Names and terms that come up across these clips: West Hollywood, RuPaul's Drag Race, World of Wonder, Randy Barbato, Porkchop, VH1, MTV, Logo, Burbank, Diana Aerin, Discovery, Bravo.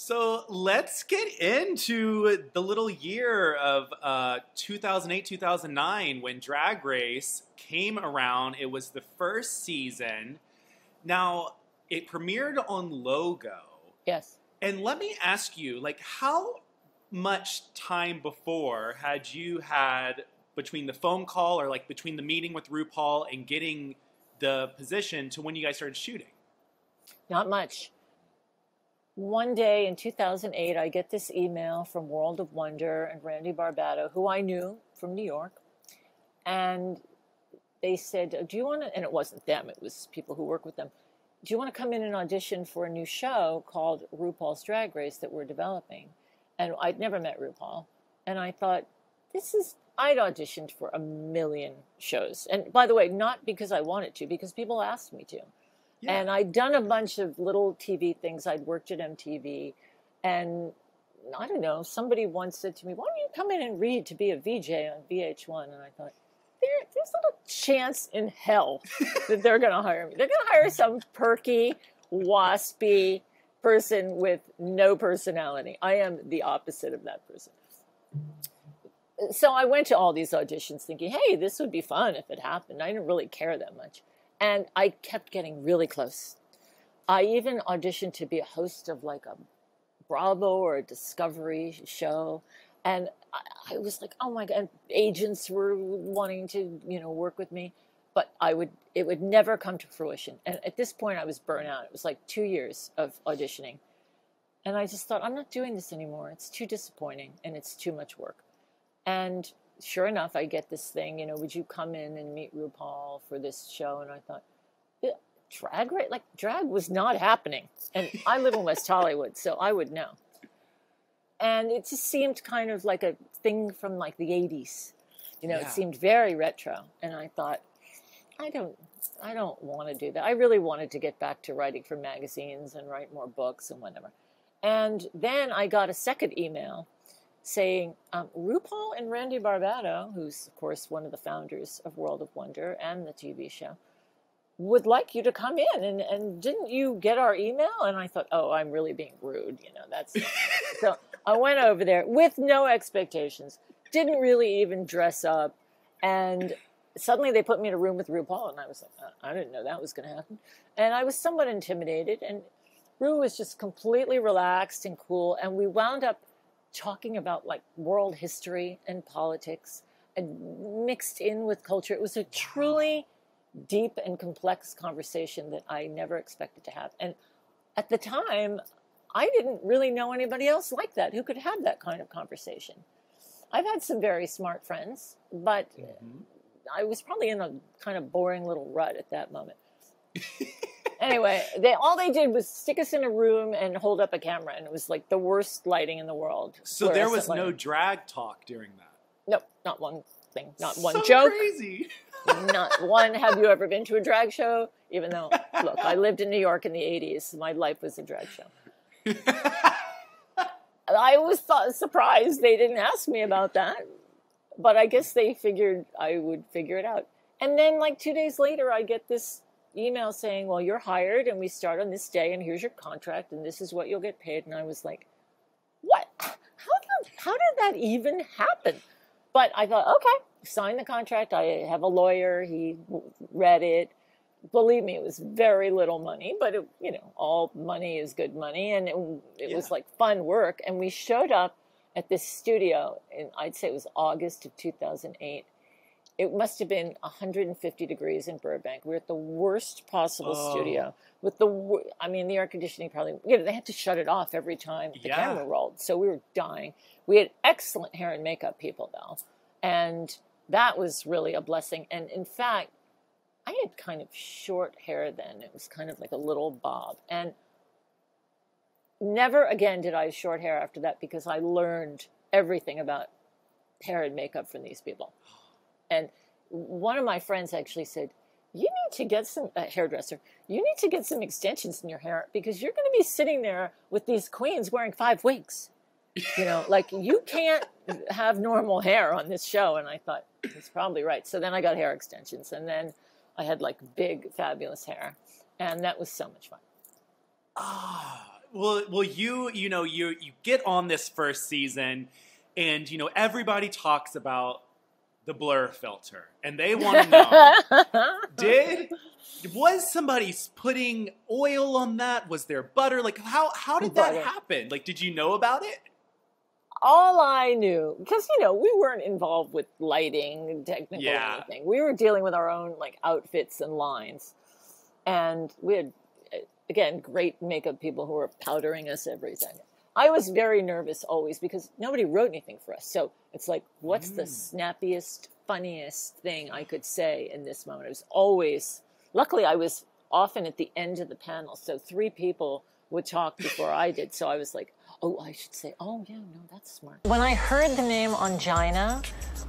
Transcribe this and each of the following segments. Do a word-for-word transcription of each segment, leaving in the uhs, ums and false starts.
So let's get into the little year of uh, two thousand eight, two thousand nine when Drag Race came around. It was the first season. Now, it premiered on Logo. Yes. And let me ask you, like, how much time before had you had between the phone call or, like, between the meeting with RuPaul and getting the position to when you guys started shooting? Not much. One day in two thousand eight, I get this email from World of Wonder and Randy Barbato, who I knew from New York. And they said, do you want to, and it wasn't them, it was people who work with them, do you want to come in and audition for a new show called RuPaul's Drag Race that we're developing? And I'd never met RuPaul. And I thought, this is, I'd auditioned for a million shows. And by the way, not because I wanted to, because people asked me to. Yeah. And I'd done a bunch of little T V things. I'd worked at M T V. And I don't know, somebody once said to me, why don't you come in and read to be a V J on V H one? And I thought, there, there's not a chance in hell that they're going to hire me. They're going to hire some perky, waspy person with no personality. I am the opposite of that person. So I went to all these auditions thinking, hey, this would be fun if it happened. I didn't really care that much. And I kept getting really close. I even auditioned to be a host of like a Bravo or a Discovery show. And I, I was like, oh my God, and agents were wanting to, you know, work with me. But I would, it would never come to fruition. And at this point I was burnt out. It was like two years of auditioning. And I just thought, I'm not doing this anymore. It's too disappointing and it's too much work. And sure enough, I get this thing, you know, would you come in and meet RuPaul for this show? And I thought, drag, right? Like, drag was not happening. And I live in West Hollywood, so I would know. And it just seemed kind of like a thing from, like, the eighties. You know, yeah. It seemed very retro. And I thought, I don't, I don't want to do that. I really wanted to get back to writing for magazines and write more books and whatever. And then I got a second email saying, um, RuPaul and Randy Barbato, who's, of course, one of the founders of World of Wonder and the T V show, would like you to come in. And, and didn't you get our email? And I thought, oh, I'm really being rude. You know, that's... So I went over there with no expectations, didn't really even dress up. And suddenly they put me in a room with RuPaul. And I was like, I didn't know that was going to happen. And I was somewhat intimidated. And Ru was just completely relaxed and cool. And we wound up talking about like world history and politics and mixed in with culture. It was a truly deep and complex conversation that I never expected to have. And at the time, I didn't really know anybody else like that who could have that kind of conversation. I've had some very smart friends, but mm-hmm. I was probably in a kind of boring little rut at that moment. Anyway, they, all they did was stick us in a room and hold up a camera, and it was like the worst lighting in the world. So there was no drag talk during that? No, not one thing. Not one joke. So crazy. Not one, have you ever been to a drag show? Even though, look, I lived in New York in the eighties. My life was a drag show. I was surprised they didn't ask me about that, but I guess they figured I would figure it out. And then like two days later, I get this email saying, well, you're hired and we start on this day and here's your contract and this is what you'll get paid. And I was like, what? How did, how did that even happen? But I thought, okay, sign the contract. I have a lawyer. He read it. Believe me, it was very little money, but it, you know, all money is good money. And it, it yeah. was like fun work. And we showed up at this studio and I'd say it was August of two thousand eight. It must have been one hundred fifty degrees in Burbank. We were at the worst possible oh. studio. With the, I mean, the air conditioning probably, you know, they had to shut it off every time the yeah. camera rolled. So we were dying. We had excellent hair and makeup people, though. And that was really a blessing. And in fact, I had kind of short hair then. It was kind of like a little bob. And never again did I have short hair after that because I learned everything about hair and makeup from these people. And one of my friends actually said, you need to get some, a hairdresser, you need to get some extensions in your hair because you're going to be sitting there with these queens wearing five wigs. You know, like you can't have normal hair on this show. And I thought, he's probably right. So then I got hair extensions and then I had like big, fabulous hair. And that was so much fun. Ah, oh, well, well, you, you know, you you get on this first season, and you know everybody talks about the blur filter, and they want to know: did was somebody putting oil on that? Was there butter? Like, how how did that happen? Like, did you know about it? All I knew, because, you know, we weren't involved with lighting and technical yeah. anything. We were dealing with our own, like, outfits and lines. And we had, again, great makeup people who were powdering us every second. I was very nervous always because nobody wrote anything for us. So it's like, what's mm. the snappiest, funniest thing I could say in this moment? It was always, luckily I was often at the end of the panel. So three people would talk before I did. So I was like, oh, I should say, oh, yeah, no, that's smart. When I heard the name Angina,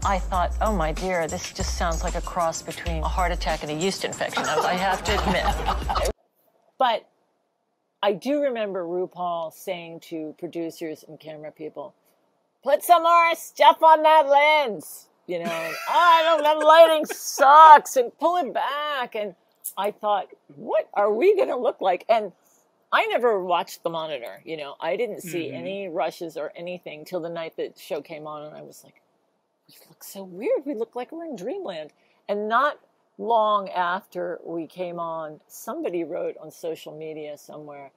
I thought, oh, my dear, this just sounds like a cross between a heart attack and a yeast infection, I have to admit. But I do remember RuPaul saying to producers and camera people, put some more stuff on that lens, you know, and, oh, I don't, that lighting sucks, and pull it back. And I thought, what are we going to look like? And I never watched the monitor, you know. I didn't see mm-hmm. any rushes or anything till the night that the show came on, and I was like, we look so weird. We look like we're in dreamland. And not long after we came on, somebody wrote on social media somewhere,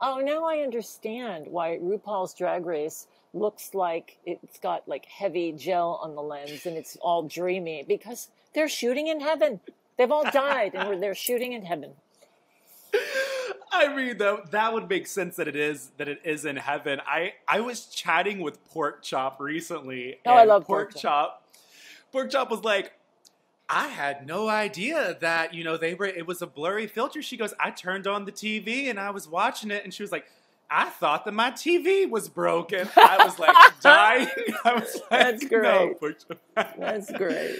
oh, now I understand why RuPaul's Drag Race looks like it's got, like, heavy gel on the lens and it's all dreamy, because they're shooting in heaven. They've all died, and we're, they're shooting in heaven. I mean, though, that would make sense that it is that it is in heaven. I, I was chatting with Porkchop recently. Oh, and I love Porkchop. Porkchop was like, I had no idea that, you know, they were it was a blurry filter. She goes, I turned on the T V and I was watching it, and she was like, I thought that my T V was broken. I was like dying. I was like, that's great. No, Porkchop. That's great.